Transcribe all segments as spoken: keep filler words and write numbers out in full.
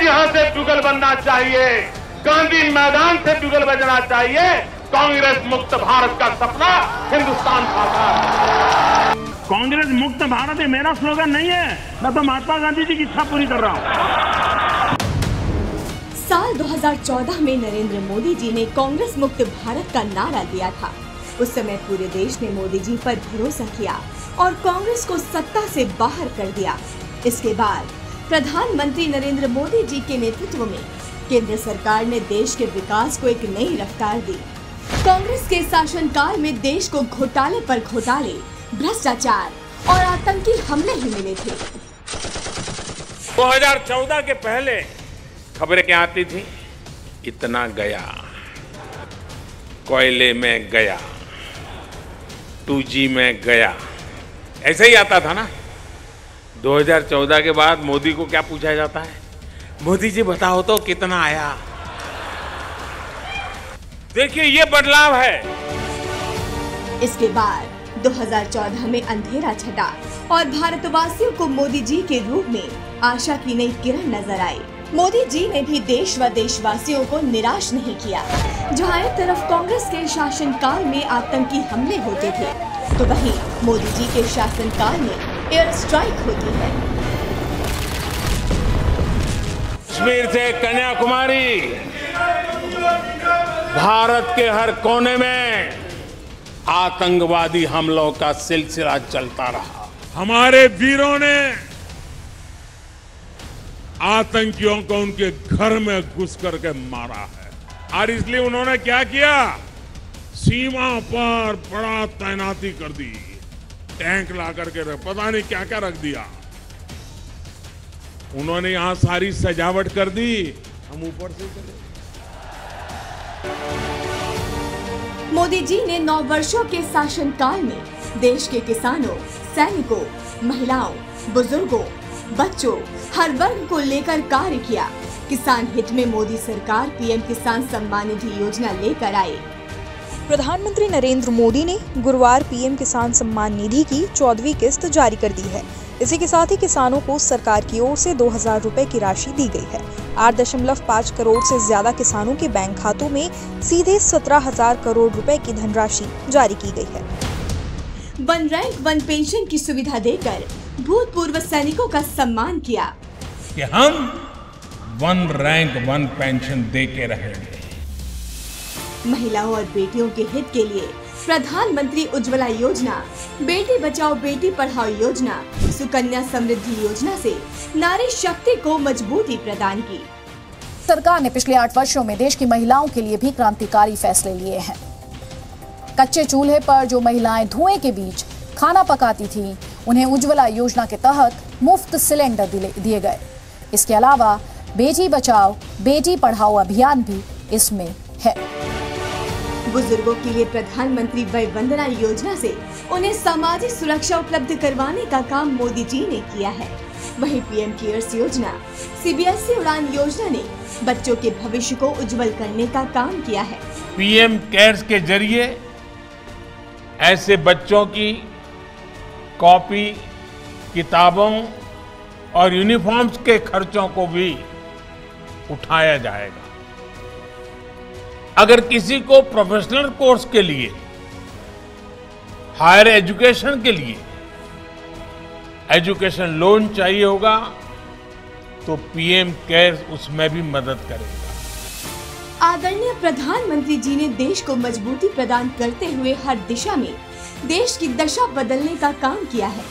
आज यहाँ से जुगल बनना चाहिए, गांधी मैदान से जुगल बजना चाहिए। कांग्रेस मुक्त भारत का सपना हिंदुस्तान साकार। कांग्रेस मुक्त भारत ये मेरा स्लोगन नहीं है, मैं तो महात्मा गांधी जी की इच्छा पूरी कर रहा हूँ। साल दो हज़ार चौदह में नरेंद्र मोदी जी ने कांग्रेस मुक्त भारत का नारा दिया था। उस समय पूरे देश ने मोदी जी पर भरोसा किया और कांग्रेस को सत्ता से बाहर कर दिया। इसके बाद प्रधानमंत्री नरेंद्र मोदी जी के नेतृत्व में केंद्र सरकार ने देश के विकास को एक नई रफ्तार दी। कांग्रेस के शासनकाल में देश को घोटाले पर घोटाले, भ्रष्टाचार और आतंकी हमले ही मिले थे। दो हज़ार चौदह के पहले खबरें क्या आती थी? इतना गया, कोयले में गया, टू जी में गया, ऐसे ही आता था ना। दो हज़ार चौदह के बाद मोदी को क्या पूछा जाता है? मोदी जी बताओ तो कितना आया। देखिए ये बदलाव है। इसके बाद दो हज़ार चौदह में अंधेरा छटा और भारतवासियों को मोदी जी के रूप में आशा की नई किरण नजर आई। मोदी जी ने भी देश व देशवासियों को निराश नहीं किया। जहाँ एक तरफ कांग्रेस के शासनकाल में आतंकी हमले होते थे, तो वहीं मोदी जी के शासनकाल में एयर स्ट्राइक होती है। कश्मीर से कन्याकुमारी, भारत के हर कोने में आतंकवादी हमलों का सिलसिला चलता रहा। हमारे वीरों ने आतंकियों को उनके घर में घुस करके मारा है और इसलिए उन्होंने क्या किया, सीमा पर बड़ा तैनाती कर दी, टैंक ला करके रख, पता नहीं क्या क्या रख दिया। उन्होंने यहां सारी सजावट कर दी, हम ऊपर से चले। मोदी जी ने नौ वर्षों के शासनकाल में देश के किसानों, सैनिकों, महिलाओं, बुजुर्गों, बच्चों, हर वर्ग को लेकर कार्य किया। किसान हित में मोदी सरकार पीएम किसान सम्मान निधि योजना लेकर आई। प्रधानमंत्री नरेंद्र मोदी ने गुरुवार पीएम किसान सम्मान निधि की चौदहवीं किस्त जारी कर दी है। इसी के साथ ही किसानों को सरकार की ओर से दो हजार रूपए की राशि दी गई है। आठ दशमलव पाँच करोड़ से ज्यादा किसानों के बैंक खातों में सीधे सत्रह हजार करोड़ रूपए की धनराशि जारी की गई है। वन रैंक वन पेंशन की सुविधा देकर भूतपूर्व सैनिकों का सम्मान किया कि हम वन रैंक वन पेंशन दे के रहेंगे। महिलाओं और बेटियों के हित के लिए प्रधानमंत्री उज्ज्वला योजना, बेटी बचाओ बेटी पढ़ाओ योजना, सुकन्या समृद्धि योजना से नारी शक्ति को मजबूती प्रदान की। सरकार ने पिछले आठ वर्षों में देश की महिलाओं के लिए भी क्रांतिकारी फैसले लिए हैं। कच्चे चूल्हे पर जो महिलाएं धुएं के बीच खाना पकाती थी, उन्हें उज्ज्वला योजना के तहत मुफ्त सिलेंडर दिए गए। इसके अलावा बेटी बचाओ बेटी पढ़ाओ अभियान भी इसमें है। बुजुर्गों के लिए प्रधानमंत्री वय वंदना योजना से उन्हें सामाजिक सुरक्षा उपलब्ध करवाने का काम मोदी जी ने किया है। वहीं पीएम केयर्स योजना, सी बी एसई उड़ान योजना ने बच्चों के भविष्य को उज्जवल करने का काम किया है। पीएम केयर्स के जरिए ऐसे बच्चों की कॉपी, किताबों और यूनिफॉर्म्स के खर्चों को भी उठाया जाएगा। अगर किसी को प्रोफेशनल कोर्स के लिए, हायर एजुकेशन के लिए एजुकेशन लोन चाहिए होगा तो पीएम केयर्स उसमें भी मदद करेगा। आदरणीय प्रधानमंत्री जी ने देश को मजबूती प्रदान करते हुए हर दिशा में देश की दशा बदलने का काम किया है।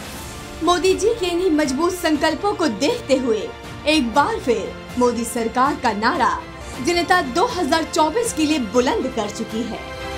मोदी जी के इन्हीं मजबूत संकल्पों को देखते हुए एक बार फिर मोदी सरकार का नारा जनता दो हज़ार चौबीस के लिए बुलंद कर चुकी है।